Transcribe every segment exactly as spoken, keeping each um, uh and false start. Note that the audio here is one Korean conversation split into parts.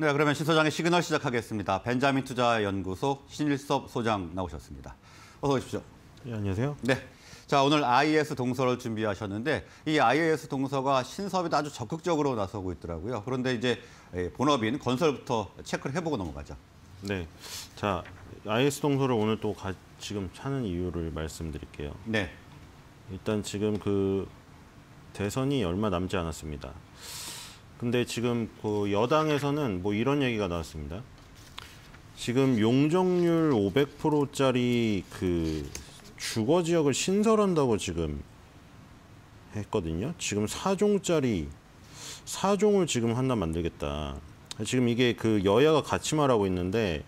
네, 그러면 신 소장의 시그널 시작하겠습니다. 벤자민 투자 연구소 신일섭 소장 나오셨습니다. 어서 오십시오. 네, 안녕하세요. 네. 자, 오늘 아이에스 동서를 준비하셨는데 이 아이에스 동서가 신섭이 아주 적극적으로 나서고 있더라고요. 그런데 이제 본업인 건설부터 체크를 해보고 넘어가죠. 네. 자, 아이에스 동서를 오늘 또 가, 지금 찾는 이유를 말씀드릴게요. 네. 일단 지금 그 대선이 얼마 남지 않았습니다. 근데 지금 그 여당에서는 뭐 이런 얘기가 나왔습니다. 지금 용적률 오백 퍼센트짜리 그 주거 지역을 신설한다고 지금 했거든요. 지금 사 종짜리, 사 종을 지금 하나 만들겠다. 지금 이게 그 여야가 같이 말하고 있는데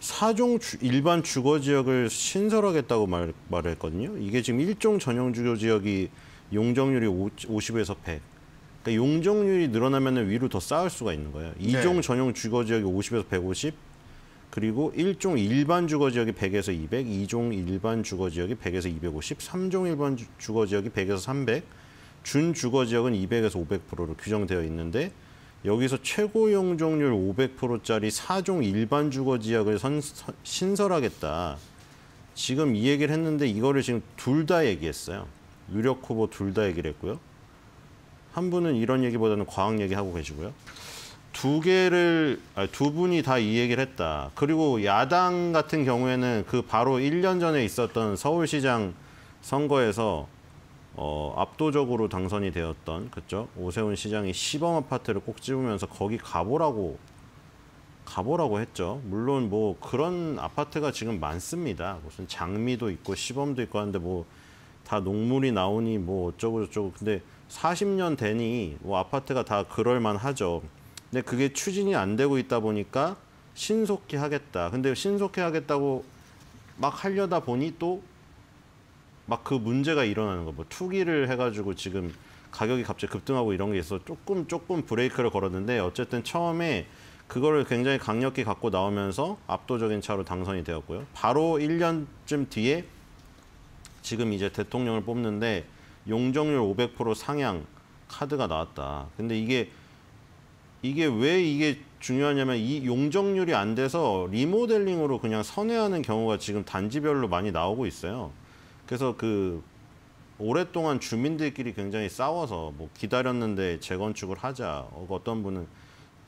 사 종 주, 일반 주거 지역을 신설하겠다고 말, 말을 했거든요. 이게 지금 일 종 전용 주거 지역이 용적률이 오십에서 백. 그러니까 용적률이 늘어나면 위로 더 쌓을 수가 있는 거예요. 이 종 네. 전용 주거 지역이 오십에서 백오십. 그리고 일 종 일반 주거지역이 백에서 이백, 이 종 일반 주거지역이 백에서 이백오십, 삼 종 일반 주거지역이 백에서 삼백, 준 주거지역은 이백에서 오백 퍼센트로 규정되어 있는데 여기서 최고 용적률 오백 퍼센트짜리 사 종 일반 주거지역을 선, 선, 신설하겠다. 지금 이 얘기를 했는데 이거를 지금 둘 다 얘기했어요. 유력 후보 둘 다 얘기를 했고요. 한 분은 이런 얘기보다는 과학 얘기하고 계시고요. 두 개를, 아니, 두 분이 다 이 얘기를 했다. 그리고 야당 같은 경우에는 그 바로 일 년 전에 있었던 서울시장 선거에서 어, 압도적으로 당선이 되었던, 그쵸? 오세훈 시장이 시범 아파트를 꼭 집으면서 거기 가보라고, 가보라고 했죠. 물론 뭐 그런 아파트가 지금 많습니다. 무슨 장미도 있고 시범도 있고 하는데 뭐 다 농물이 나오니 뭐 어쩌고저쩌고. 근데 사십 년 되니 뭐 아파트가 다 그럴만 하죠. 근데 그게 추진이 안 되고 있다 보니까 신속히 하겠다. 근데 신속히 하겠다고 막 하려다 보니 또 막 그 문제가 일어나는 거. 뭐 투기를 해가지고 지금 가격이 갑자기 급등하고 이런 게 있어서 조금 조금 브레이크를 걸었는데 어쨌든 처음에 그거를 굉장히 강력히 갖고 나오면서 압도적인 차로 당선이 되었고요. 바로 일 년쯤 뒤에 지금 이제 대통령을 뽑는데 용적률 오백 퍼센트 상향 카드가 나왔다. 근데 이게 이게 왜 이게 중요하냐면 이 용적률이 안 돼서 리모델링으로 그냥 선회하는 경우가 지금 단지별로 많이 나오고 있어요. 그래서 그 오랫동안 주민들끼리 굉장히 싸워서 뭐 기다렸는데 재건축을 하자. 어떤 분은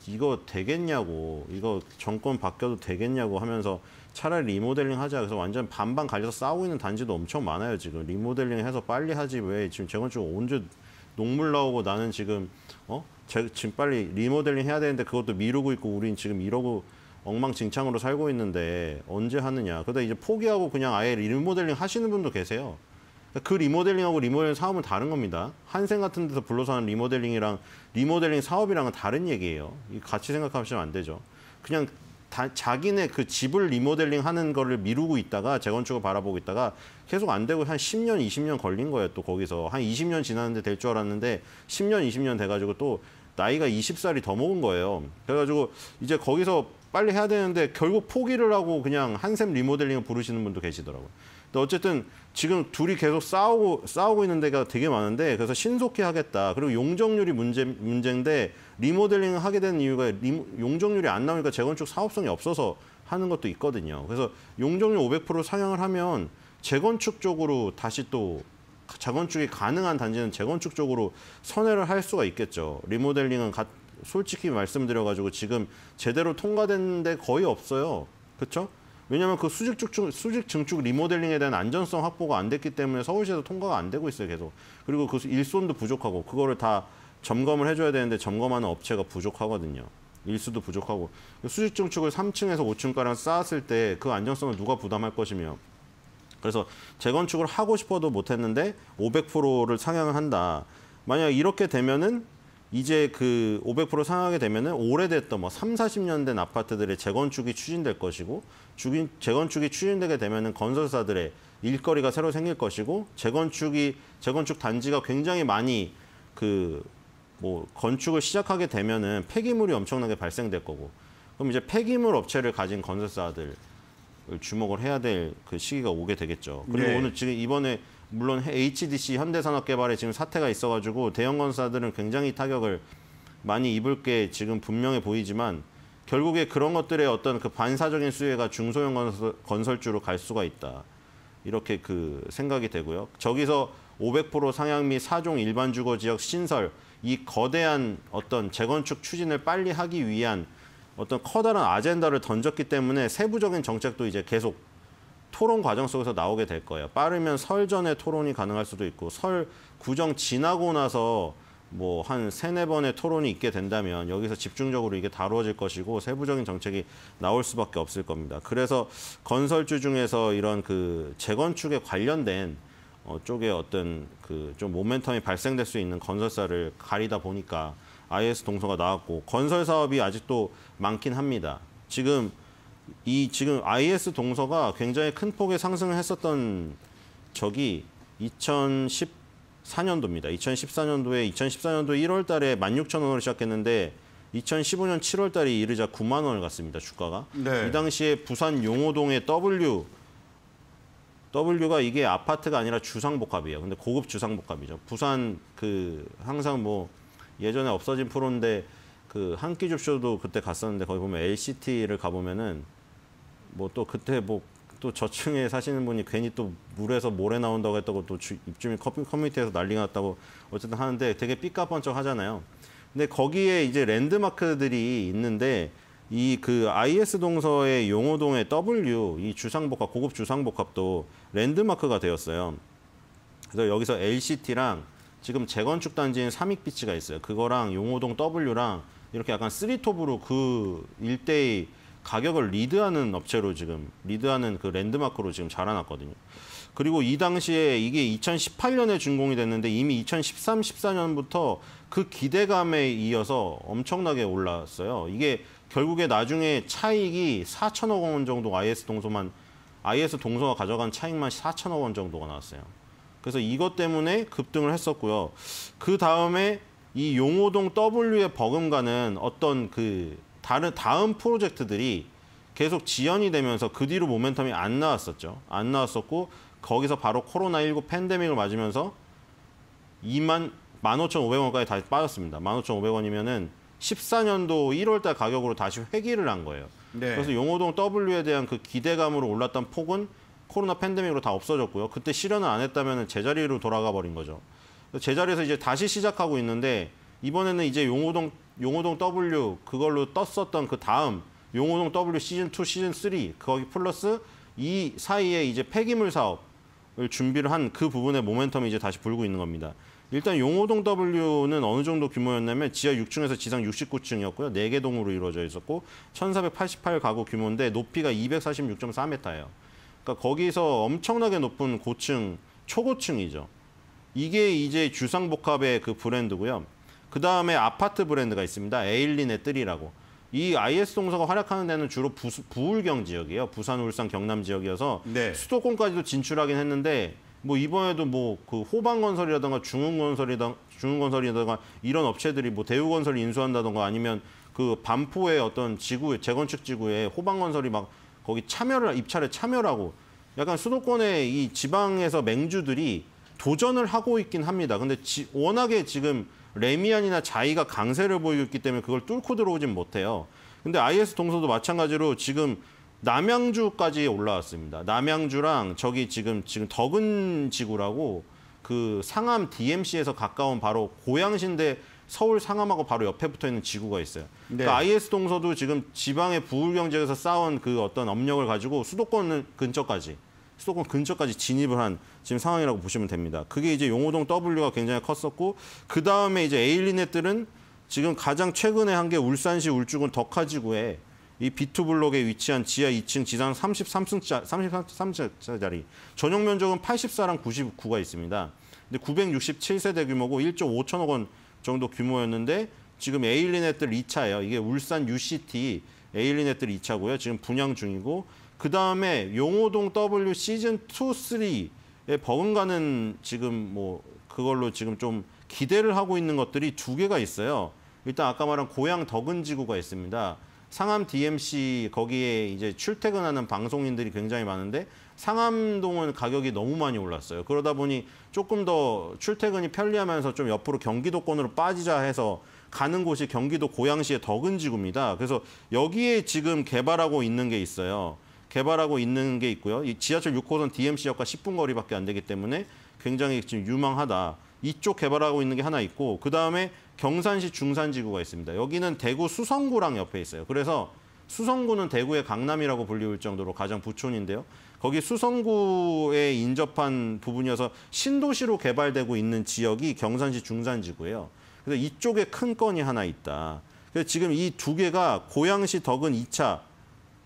이거 되겠냐고, 이거 정권 바뀌어도 되겠냐고 하면서 차라리 리모델링 하자. 그래서 완전 반반 갈려서 싸우고 있는 단지도 엄청 많아요. 지금 리모델링 해서 빨리 하지 왜 지금 재건축 언제 농물 나오고 나는 지금 어? 지금 빨리 리모델링 해야 되는데 그것도 미루고 있고 우린 지금 이러고 엉망진창으로 살고 있는데 언제 하느냐. 그러다 이제 포기하고 그냥 아예 리모델링 하시는 분도 계세요. 그 리모델링하고 리모델링 사업은 다른 겁니다. 한샘 같은 데서 불러서 하는 리모델링이랑 리모델링 사업이랑은 다른 얘기예요. 같이 생각하시면 안 되죠. 그냥 다 자기네 그 집을 리모델링 하는 거를 미루고 있다가 재건축을 바라보고 있다가 계속 안 되고 한 십 년, 이십 년 걸린 거예요. 또 거기서 한 이십 년 지났는데 될 줄 알았는데 십 년, 이십 년 돼가지고 또 나이가 스무 살이 더 먹은 거예요. 그래가지고 이제 거기서 빨리 해야 되는데 결국 포기를 하고 그냥 한샘 리모델링을 부르시는 분도 계시더라고요. 근데 어쨌든 지금 둘이 계속 싸우고 싸우고 있는 데가 되게 많은데 그래서 신속히 하겠다. 그리고 용적률이 문제, 문제인데 리모델링을 하게 된 이유가 리, 용적률이 안 나오니까 재건축 사업성이 없어서 하는 것도 있거든요. 그래서 용적률 오백 퍼센트 상향을 하면 재건축 쪽으로 다시 또 재건축이 가능한 단지는 재건축 쪽으로 선회를 할 수가 있겠죠. 리모델링은 가, 솔직히 말씀드려가지고 지금 제대로 통과된 데 거의 없어요. 그렇죠? 왜냐하면 그 수직 증축, 수직 증축 리모델링에 대한 안전성 확보가 안 됐기 때문에 서울시에서 통과가 안 되고 있어요. 계속. 그리고 그 일손도 부족하고 그거를 다 점검을 해줘야 되는데 점검하는 업체가 부족하거든요. 일수도 부족하고. 수직 증축을 삼 층에서 오 층가량 쌓았을 때 그 안전성을 누가 부담할 것이며 그래서 재건축을 하고 싶어도 못했는데 오백 퍼센트를 상향을 한다. 만약 이렇게 되면은 이제 그 오백 퍼센트 상향하게 되면은 오래됐던 뭐 삼, 사십 년 된 아파트들의 재건축이 추진될 것이고 주긴, 재건축이 추진되게 되면은 건설사들의 일거리가 새로 생길 것이고 재건축이 재건축 단지가 굉장히 많이 그 뭐 건축을 시작하게 되면은 폐기물이 엄청나게 발생될 거고 그럼 이제 폐기물 업체를 가진 건설사들 주목을 해야 될 그 시기가 오게 되겠죠. 그리고 네. 오늘 지금 이번에 물론 에이치디씨 현대산업개발에 지금 사태가 있어가지고 대형 건설사들은 굉장히 타격을 많이 입을 게 지금 분명해 보이지만 결국에 그런 것들의 어떤 그 반사적인 수혜가 중소형 건설, 건설주로 갈 수가 있다. 이렇게 그 생각이 되고요. 저기서 오백 퍼센트 상향 및 사 종 일반 주거 지역 신설, 이 거대한 어떤 재건축 추진을 빨리 하기 위한 어떤 커다란 아젠다를 던졌기 때문에 세부적인 정책도 이제 계속 토론 과정 속에서 나오게 될 거예요. 빠르면 설 전에 토론이 가능할 수도 있고, 설 구정 지나고 나서 뭐 한 세네 번의 토론이 있게 된다면 여기서 집중적으로 이게 다루어질 것이고 세부적인 정책이 나올 수밖에 없을 겁니다. 그래서 건설주 중에서 이런 그 재건축에 관련된 어 쪽에 어떤 그 좀 모멘텀이 발생될 수 있는 건설사를 가리다 보니까 아이에스 동서가 나왔고, 건설 사업이 아직도 많긴 합니다. 지금 이 지금 아이에스 동서가 굉장히 큰 폭의 상승을 했었던 적이 이천십사 년도입니다. 이천십사 년도에 이천십사 년도 일 월 달에 만 육천 원으로 시작했는데 이천십오 년 칠 월 달에 이르자 구만 원을 갔습니다. 주가가. 네. 이 당시에 부산 용호동의 W, W가 이게 아파트가 아니라 주상복합이에요. 근데 고급 주상복합이죠. 부산 그 항상 뭐 예전에 없어진 프로인데 그 한 끼 줍쇼도 그때 갔었는데 거기 보면 엘씨티를 가보면은 뭐 또 그때 뭐 또 저층에 사시는 분이 괜히 또 물에서 모래 나온다고 했다고 또 입주민 커뮤니티에서 난리가 났다고 어쨌든 하는데 되게 삐까뻔쩍 하잖아요. 근데 거기에 이제 랜드마크들이 있는데 이 그 아이에스 동서의 용호동의 W, 이 주상복합, 고급 주상복합도 랜드마크가 되었어요. 그래서 여기서 엘씨티랑 지금 재건축 단지인 삼익비치가 있어요. 그거랑 용호동 W랑 이렇게 약간 쓰리톱으로 그 일대의 가격을 리드하는 업체로 지금 리드하는 그 랜드마크로 지금 자라났거든요. 그리고 이 당시에 이게 이천십팔 년에 준공이 됐는데 이미 이천십삼, 십사 년부터 그 기대감에 이어서 엄청나게 올랐어요. 이게 결국에 나중에 차익이 사천억 원 정도 아이에스 동서만 아이에스 동서가 가져간 차익만 사천억 원 정도가 나왔어요. 그래서 이것 때문에 급등을 했었고요. 그 다음에 이 용호동 W의 버금가는 어떤 그 다른 다음 프로젝트들이 계속 지연이 되면서 그 뒤로 모멘텀이 안 나왔었죠. 안 나왔었고 거기서 바로 코로나 십구 팬데믹을 맞으면서 만 오천오백 원까지 다시 빠졌습니다. 만 오천오백 원이면은 십사 년도 일 월 달 가격으로 다시 회귀를 한 거예요. 네. 그래서 용호동 W에 대한 그 기대감으로 올랐던 폭은 코로나 팬데믹으로 다 없어졌고요. 그때 실현을 안 했다면 제자리로 돌아가 버린 거죠. 제자리에서 이제 다시 시작하고 있는데 이번에는 이제 용호동 용호동 W 그걸로 떴었던 그 다음 용호동 W 시즌 투, 시즌 쓰리 거기 플러스 이 사이에 이제 폐기물 사업을 준비를 한 그 부분의 모멘텀이 이제 다시 불고 있는 겁니다. 일단 용호동 W는 어느 정도 규모였냐면 지하 육 층에서 지상 육십구 층이었고요. 네 개 동으로 이루어져 있었고 천사백팔십팔 가구 규모인데 높이가 이백사십육 점 사 미터예요. 그러니까 거기서 엄청나게 높은 고층, 초고층이죠. 이게 이제 주상복합의 그 브랜드고요. 그 다음에 아파트 브랜드가 있습니다. 에일린의 뜰이라고. 이 아이에스 동서가 활약하는 데는 주로 부, 부울경 지역이에요. 부산, 울산, 경남 지역이어서 네. 수도권까지도 진출하긴 했는데 뭐 이번에도 뭐 그 호방건설이라든가 중흥건설이라든가 중흥건설이라든가 이런 업체들이 뭐 대우건설 인수한다든가 아니면 그 반포의 어떤 지구 재건축 지구에 호방건설이 막 거기 참여를, 입찰에 참여하고 약간 수도권의 이 지방에서 맹주들이 도전을 하고 있긴 합니다. 근데 지, 워낙에 지금 레미안이나 자이가 강세를 보이고 있기 때문에 그걸 뚫고 들어오진 못해요. 근데 아이에스 동서도 마찬가지로 지금 남양주까지 올라왔습니다. 남양주랑 저기 지금, 지금 덕은지구라고 그 상암 디엠씨에서 가까운 바로 고양시인데 서울 상암하고 바로 옆에 붙어 있는 지구가 있어요. 네. 그러니까 아이에스 동서도 지금 지방의 부울경 지역에서 쌓은 그 어떤 업력을 가지고 수도권 근처까지, 수도권 근처까지 진입을 한 지금 상황이라고 보시면 됩니다. 그게 이제 용호동 W가 굉장히 컸었고, 그 다음에 이제 에일린의 뜰은 지금 가장 최근에 한 게 울산시 울주군 덕하지구에 이 비 투 블록에 위치한 지하 이 층, 지상 삼십삼 층짜리, 전용 면적은 팔십사랑 구십구가 있습니다. 근데 구백육십칠 세대 규모고 일 조 오천억 원 정도 규모였는데 지금 에일린의 뜰 이 차예요. 이게 울산 유시티 에일린의 뜰 이 차고요. 지금 분양 중이고 그 다음에 용호동 W 시즌 투, 쓰리에 버금가는 지금 뭐 그걸로 지금 좀 기대를 하고 있는 것들이 두 개가 있어요. 일단 아까 말한 고양 덕은지구가 있습니다. 상암 디엠씨 거기에 이제 출퇴근하는 방송인들이 굉장히 많은데 상암동은 가격이 너무 많이 올랐어요. 그러다 보니 조금 더 출퇴근이 편리하면서 좀 옆으로 경기도권으로 빠지자 해서 가는 곳이 경기도 고양시의 덕은지구입니다. 그래서 여기에 지금 개발하고 있는 게 있어요. 개발하고 있는 게 있고요. 이 지하철 육 호선 디엠씨역과 십 분 거리밖에 안 되기 때문에 굉장히 지금 유망하다. 이쪽 개발하고 있는 게 하나 있고, 그다음에 경산시 중산지구가 있습니다. 여기는 대구 수성구랑 옆에 있어요. 그래서 수성구는 대구의 강남이라고 불리울 정도로 가장 부촌인데요. 거기 수성구에 인접한 부분이어서 신도시로 개발되고 있는 지역이 경산시 중산지구예요. 그래서 이쪽에 큰 건이 하나 있다. 그래서 지금 이 두 개가 고양시 덕은 이 차,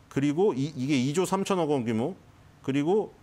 그리고 이, 이게 이조 삼천억 원 규모, 그리고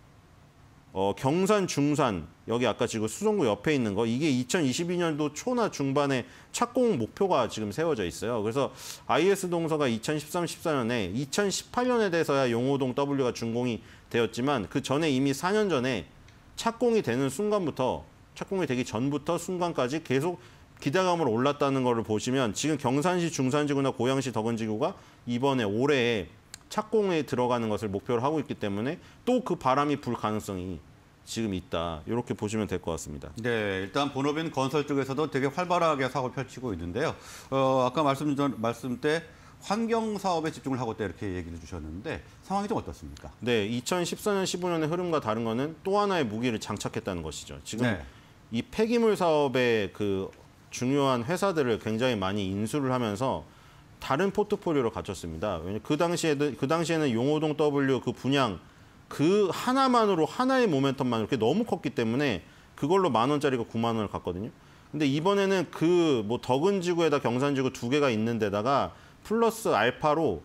어, 경산, 중산, 여기 아까 지금 수성구 옆에 있는 거, 이게 이천이십이 년도 초나 중반에 착공 목표가 지금 세워져 있어요. 그래서 아이에스 동서가 이천십삼, 십사 년에, 이천십팔 년에 돼서야 용호동 더블유가 준공이 되었지만, 그 전에 이미 사 년 전에 착공이 되는 순간부터, 착공이 되기 전부터 순간까지 계속 기대감으로 올랐다는 거를 보시면, 지금 경산시 중산지구나 고양시 덕은지구가 이번에 올해에 착공에 들어가는 것을 목표로 하고 있기 때문에 또 그 바람이 불 가능성이 지금 있다. 이렇게 보시면 될 것 같습니다. 네, 일단 본업인 건설 쪽에서도 되게 활발하게 사업을 펼치고 있는데요. 어, 아까 말씀 전 말씀 때 환경 사업에 집중을 하고 있다 이렇게 얘기를 주셨는데 상황이 좀 어떻습니까? 네, 이천십사 년, 십오 년의 흐름과 다른 거는 또 하나의 무기를 장착했다는 것이죠. 지금 네. 이 폐기물 사업의 그 중요한 회사들을 굉장히 많이 인수를 하면서 다른 포트폴리오로 갖췄습니다. 왜냐면 그 당시에도 그 당시에는 용호동 더블유 그 분양 그 하나만으로 하나의 모멘텀만으로 그게 너무 컸기 때문에 그걸로 만 원짜리가 구만 원을 갔거든요. 근데 이번에는 그 뭐 덕은지구에다 경산지구 두 개가 있는 데다가 플러스 알파로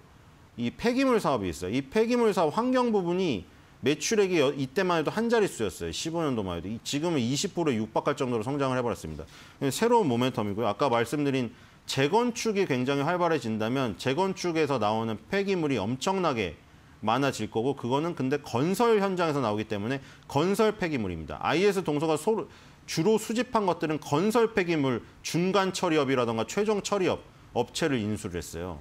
이 폐기물 사업이 있어요. 이 폐기물 사업 환경 부분이 매출액이 이때만 해도 한 자릿수였어요. 십오 년도만 해도. 지금은 이십 퍼센트에 육박할 정도로 성장을 해버렸습니다. 새로운 모멘텀이고요. 아까 말씀드린 재건축이 굉장히 활발해진다면 재건축에서 나오는 폐기물이 엄청나게 많아질 거고, 그거는 근데 건설 현장에서 나오기 때문에 건설 폐기물입니다. 아이에스 동서가 소로, 주로 수집한 것들은 건설 폐기물 중간 처리업이라던가 최종 처리업 업체를 인수를 했어요.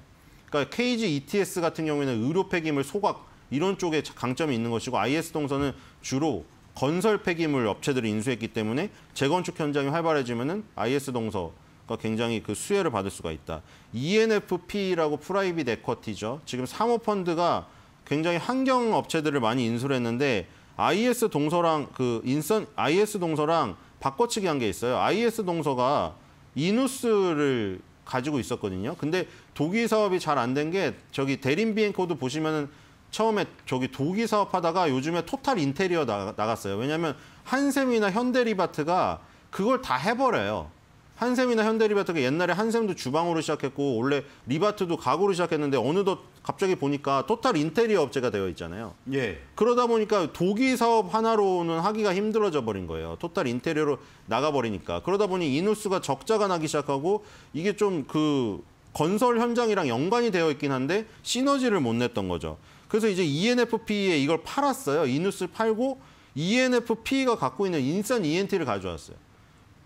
그러니까 케이지 이티에스 같은 경우에는 의료 폐기물, 소각 이런 쪽에 강점이 있는 것이고, 아이에스 동서는 주로 건설 폐기물 업체들을 인수했기 때문에 재건축 현장이 활발해지면은 아이에스 동서 굉장히 그 수혜를 받을 수가 있다. 이엔에프피라고 프라이빗 에쿼티죠. 지금 사모펀드가 굉장히 환경 업체들을 많이 인수를 했는데 아이에스 동서랑 그 인선 아이에스 동서랑 바꿔치기 한 게 있어요. 아이에스 동서가 이누스를 가지고 있었거든요. 근데 도기 사업이 잘 안 된 게 저기 대림비행코도 보시면은 처음에 저기 도기 사업하다가 요즘에 토탈 인테리어 나, 나갔어요. 왜냐하면 한샘이나 현대리바트가 그걸 다 해버려요. 한샘이나 현대리바트가 옛날에 한샘도 주방으로 시작했고 원래 리바트도 가구로 시작했는데 어느덧 갑자기 보니까 토탈 인테리어 업체가 되어 있잖아요. 예. 그러다 보니까 도기 사업 하나로는 하기가 힘들어져 버린 거예요. 토탈 인테리어로 나가버리니까. 그러다 보니 이누스가 적자가 나기 시작하고 이게 좀 그 건설 현장이랑 연관이 되어 있긴 한데 시너지를 못 냈던 거죠. 그래서 이제 이엔에프피에 이걸 팔았어요. 이누스를 팔고 이엔에프피가 갖고 있는 인산 이엔티를 가져왔어요.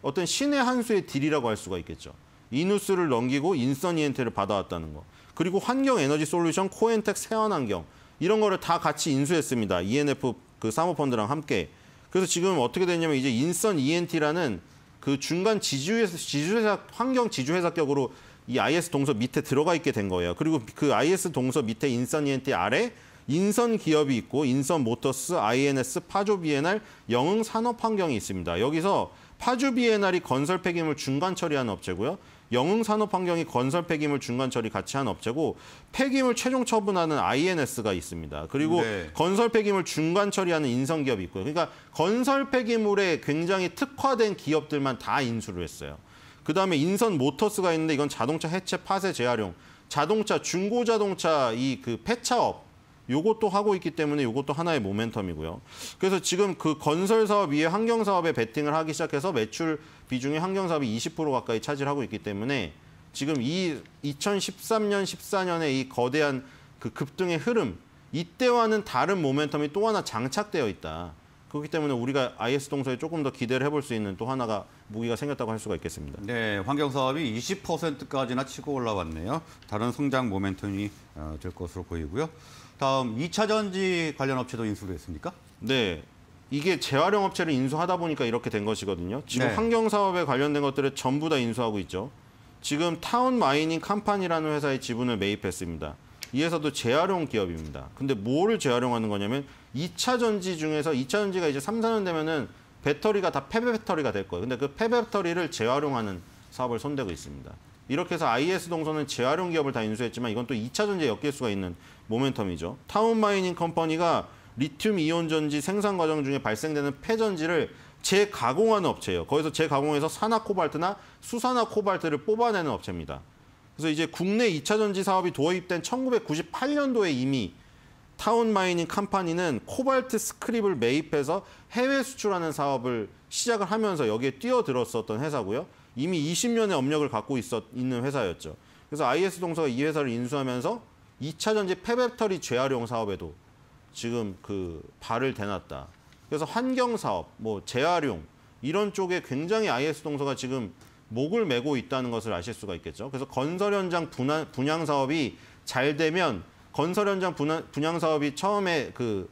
어떤 신의 한 수의 딜이라고 할 수가 있겠죠. 이누스를 넘기고 인선 이엔티를 받아왔다는 거. 그리고 환경에너지솔루션, 코엔텍, 새한환경 이런 거를 다 같이 인수했습니다. 이엔에프 그 사모펀드랑 함께. 그래서 지금 어떻게 되냐면 이제 인선 이엔티라는 그 중간 지주회사, 지주회사 환경 지주회사격으로 이 아이에스 동서 밑에 들어가 있게 된 거예요. 그리고 그 아이에스 동서 밑에 인선 이엔티 아래 인선 기업이 있고 인선 모터스, 아이엔에스, 파주비엔알, 영흥 산업환경이 있습니다. 여기서 파주비엔알이 건설 폐기물 중간 처리하는 업체고요. 영흥 산업환경이 건설 폐기물 중간 처리 같이 한 업체고, 폐기물 최종 처분하는 아이엔에스가 있습니다. 그리고 네. 건설 폐기물 중간 처리하는 인선기업이 있고요. 그러니까 건설 폐기물에 굉장히 특화된 기업들만 다 인수를 했어요. 그다음에 인선 모터스가 있는데 이건 자동차 해체, 파쇄, 재활용, 자동차, 중고자동차 이 그 폐차업 요것도 하고 있기 때문에 요것도 하나의 모멘텀이고요. 그래서 지금 그 건설 사업 위에 환경 사업에 베팅을 하기 시작해서 매출 비중이 환경 사업이 이십 퍼센트 가까이 차지하고 있기 때문에 지금 이 이천십삼 년, 십사 년의 이 거대한 그 급등의 흐름, 이때와는 다른 모멘텀이 또 하나 장착되어 있다. 그렇기 때문에 우리가 아이에스 동서에 조금 더 기대를 해볼 수 있는 또 하나가 무기가 생겼다고 할 수가 있겠습니다. 네, 환경 사업이 이십 퍼센트까지나 치고 올라왔네요. 다른 성장 모멘텀이 될 것으로 보이고요. 다음 이 차 전지 관련 업체도 인수를 했습니까? 네, 이게 재활용 업체를 인수하다 보니까 이렇게 된 것이거든요. 지금 네. 환경 사업에 관련된 것들을 전부 다 인수하고 있죠. 지금 타운 마이닝 캄판이라는 회사의 지분을 매입했습니다. 이 회사도 재활용 기업입니다. 근데 뭐를 재활용하는 거냐면 이 차 전지 중에서 이 차 전지가 이제 삼, 사 년 되면은 배터리가 다 폐배 배터리가 될 거예요. 근데 그 폐배 배터리를 재활용하는 사업을 손대고 있습니다. 이렇게 해서 아이에스 동서는 재활용 기업을 다 인수했지만 이건 또 이 차 전지에 엮일 수가 있는 모멘텀이죠. 타운 마이닝 컴퍼니가 리튬 이온 전지 생산 과정 중에 발생되는 폐전지를 재가공하는 업체예요. 거기서 재가공해서 산화 코발트나 수산화 코발트를 뽑아내는 업체입니다. 그래서 이제 국내 이 차 전지 사업이 도입된 천구백구십팔 년도에 이미 타운 마이닝 컴퍼니는 코발트 스크립을 매입해서 해외 수출하는 사업을 시작을 하면서 여기에 뛰어들었었던 회사고요. 이미 이십 년의 업력을 갖고 있었, 있는 회사였죠. 그래서 아이에스 동서가 이 회사를 인수하면서 이 차 전지 폐배터리 재활용 사업에도 지금 그 발을 대놨다. 그래서 환경 사업, 뭐 재활용 이런 쪽에 굉장히 아이에스 동서가 지금 목을 메고 있다는 것을 아실 수가 있겠죠. 그래서 건설 현장 분양, 분양 사업이 잘 되면 건설 현장 분양, 분양 사업이 처음에 그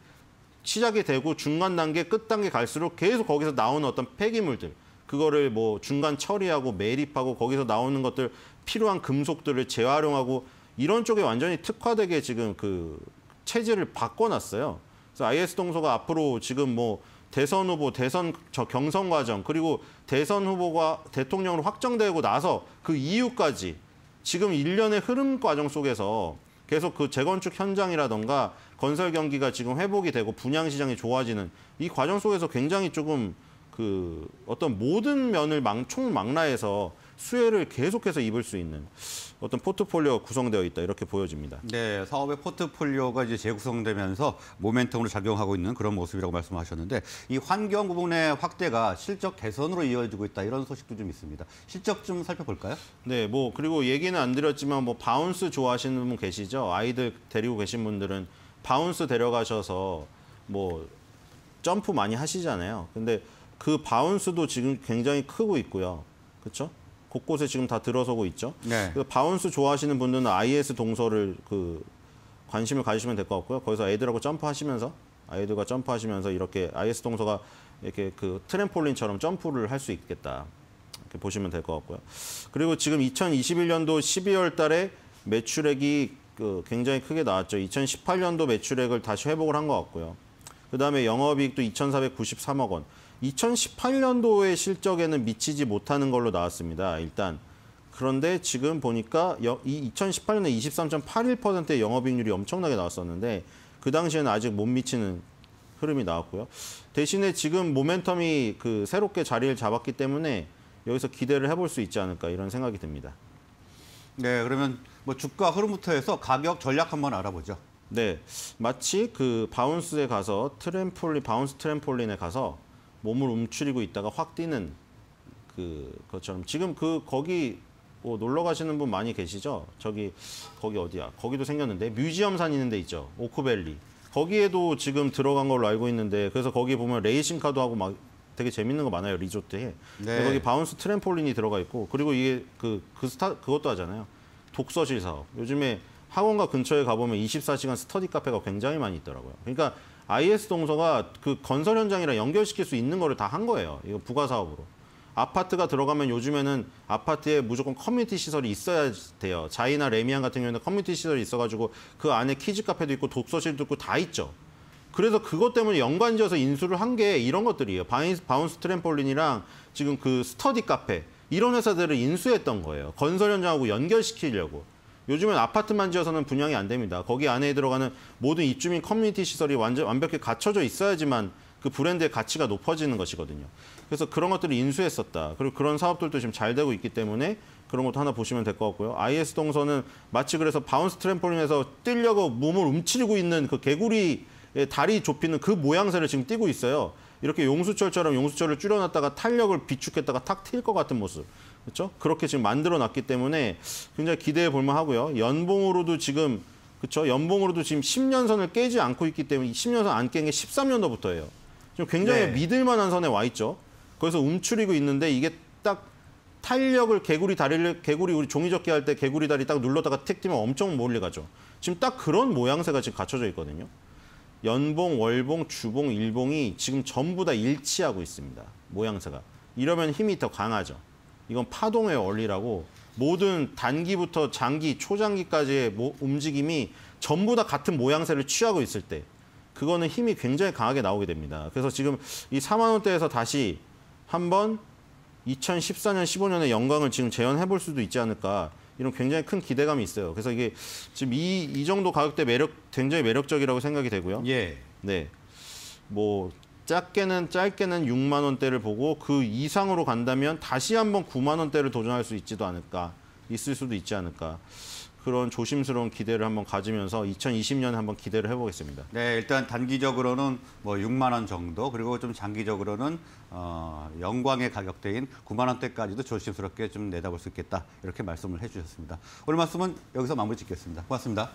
시작이 되고 중간 단계, 끝 단계 갈수록 계속 거기서 나오는 어떤 폐기물들 그거를 뭐 중간 처리하고 매립하고 거기서 나오는 것들 필요한 금속들을 재활용하고 이런 쪽에 완전히 특화되게 지금 그 체질을 바꿔놨어요. 그래서 아이에스 동서가 앞으로 지금 뭐 대선 후보, 대선 저 경선 과정 그리고 대선 후보가 대통령으로 확정되고 나서 그 이후까지 지금 일련의 흐름 과정 속에서 계속 그 재건축 현장이라던가 건설 경기가 지금 회복이 되고 분양 시장이 좋아지는 이 과정 속에서 굉장히 조금 그 어떤 모든 면을 총망라해서 수혜를 계속해서 입을 수 있는 어떤 포트폴리오가 구성되어 있다 이렇게 보여집니다. 네, 사업의 포트폴리오가 이제 재구성되면서 모멘텀으로 작용하고 있는 그런 모습이라고 말씀하셨는데 이 환경 부분의 확대가 실적 개선으로 이어지고 있다 이런 소식도 좀 있습니다. 실적 좀 살펴볼까요? 네, 뭐 그리고 얘기는 안 드렸지만 뭐 바운스 좋아하시는 분 계시죠? 아이들 데리고 계신 분들은 바운스 데려가셔서 뭐 점프 많이 하시잖아요. 근데 그 바운스도 지금 굉장히 크고 있고요. 그렇죠? 곳곳에 지금 다 들어서고 있죠. 네. 그 바운스 좋아하시는 분들은 아이에스 동서를 그 관심을 가지시면 될 것 같고요. 거기서 애들하고 점프하시면서 아이들과 점프하시면서 이렇게 아이에스 동서가 이렇게 그 트램폴린처럼 점프를 할 수 있겠다. 이렇게 보시면 될 것 같고요. 그리고 지금 이천이십일 년도 십이월 달에 매출액이 그 굉장히 크게 나왔죠. 이천십팔 년도 매출액을 다시 회복을 한 것 같고요. 그다음에 영업이익도 이천사백구십삼억 원. 이천십팔 년도의 실적에는 미치지 못하는 걸로 나왔습니다. 일단 그런데 지금 보니까 이천십팔 년에 이십삼 점 팔일 퍼센트의 영업이익률이 엄청나게 나왔었는데 그 당시에는 아직 못 미치는 흐름이 나왔고요. 대신에 지금 모멘텀이 그 새롭게 자리를 잡았기 때문에 여기서 기대를 해볼 수 있지 않을까 이런 생각이 듭니다. 네, 그러면 뭐 주가 흐름부터 해서 가격 전략 한번 알아보죠. 네, 마치 그 바운스에 가서 트램폴린, 바운스 트램폴린에 가서 몸을 움츠리고 있다가 확 뛰는 그 것처럼 지금 그 거기 뭐 놀러 가시는 분 많이 계시죠? 저기 거기 어디야? 거기도 생겼는데 뮤지엄산 있는 데 있죠? 오크밸리 거기에도 지금 들어간 걸로 알고 있는데 그래서 거기 보면 레이싱카도 하고 막 되게 재밌는 거 많아요 리조트에. 네. 거기 바운스 트램폴린이 들어가 있고 그리고 이게 그, 그 스타 그것도 하잖아요. 독서실 사업. 요즘에 학원과 근처에 가보면 이십사 시간 스터디 카페가 굉장히 많이 있더라고요. 그러니까 아이에스 동서가 그 건설 현장이랑 연결시킬 수 있는 거를 다 한 거예요. 이거 부가 사업으로. 아파트가 들어가면 요즘에는 아파트에 무조건 커뮤니티 시설이 있어야 돼요. 자이나 레미안 같은 경우에는 커뮤니티 시설이 있어가지고 그 안에 키즈 카페도 있고 독서실도 있고 다 있죠. 그래서 그것 때문에 연관지어서 인수를 한 게 이런 것들이에요. 바운스, 바운스 트램폴린이랑 지금 그 스터디 카페 이런 회사들을 인수했던 거예요. 건설 현장하고 연결시키려고. 요즘엔 아파트만 지어서는 분양이 안 됩니다. 거기 안에 들어가는 모든 입주민 커뮤니티 시설이 완전 완벽히 갖춰져 있어야지만 그 브랜드의 가치가 높아지는 것이거든요. 그래서 그런 것들을 인수했었다. 그리고 그런 사업들도 지금 잘 되고 있기 때문에 그런 것도 하나 보시면 될 것 같고요. 아이에스 동서는 마치 그래서 바운스 트램폴린에서 뛰려고 몸을 움츠리고 있는 그 개구리의 다리 좁히는 그 모양새를 지금 띄고 있어요. 이렇게 용수철처럼 용수철을 줄여놨다가 탄력을 비축했다가 탁 트일 것 같은 모습. 그렇죠? 그렇게 지금 만들어놨기 때문에 굉장히 기대해 볼만 하고요. 연봉으로도 지금, 그렇죠? 연봉으로도 지금 십 년 선을 깨지 않고 있기 때문에 십 년 선 안 깬 게 십삼 년도부터예요. 지금 굉장히 네. 믿을 만한 선에 와 있죠. 그래서 움츠리고 있는데 이게 딱 탄력을 개구리 다리를, 개구리 우리 종이접기 할 때 개구리 다리 딱 눌렀다가 틱 뛰면 엄청 멀리 가죠. 지금 딱 그런 모양새가 지금 갖춰져 있거든요. 연봉, 월봉, 주봉, 일봉이 지금 전부 다 일치하고 있습니다. 모양새가. 이러면 힘이 더 강하죠. 이건 파동의 원리라고 모든 단기부터 장기, 초장기까지의 뭐 움직임이 전부 다 같은 모양새를 취하고 있을 때 그거는 힘이 굉장히 강하게 나오게 됩니다. 그래서 지금 이 사만 원대에서 다시 한번 이천십사 년, 십오 년의 영광을 지금 재현해 볼 수도 있지 않을까 이런 굉장히 큰 기대감이 있어요. 그래서 이게 지금 이, 이 정도 가격대 매력 굉장히 매력적이라고 생각이 되고요. 예. 네. 뭐 짧게는 짧게는 육만 원대를 보고 그 이상으로 간다면 다시 한번 구만 원대를 도전할 수 있지도 않을까 있을 수도 있지 않을까 그런 조심스러운 기대를 한번 가지면서 이천이십 년 한번 기대를 해보겠습니다. 네, 일단 단기적으로는 뭐 육만 원 정도 그리고 좀 장기적으로는 어, 영광의 가격대인 구만 원대까지도 조심스럽게 좀 내다볼 수 있겠다 이렇게 말씀을 해주셨습니다. 오늘 말씀은 여기서 마무리 짓겠습니다. 고맙습니다.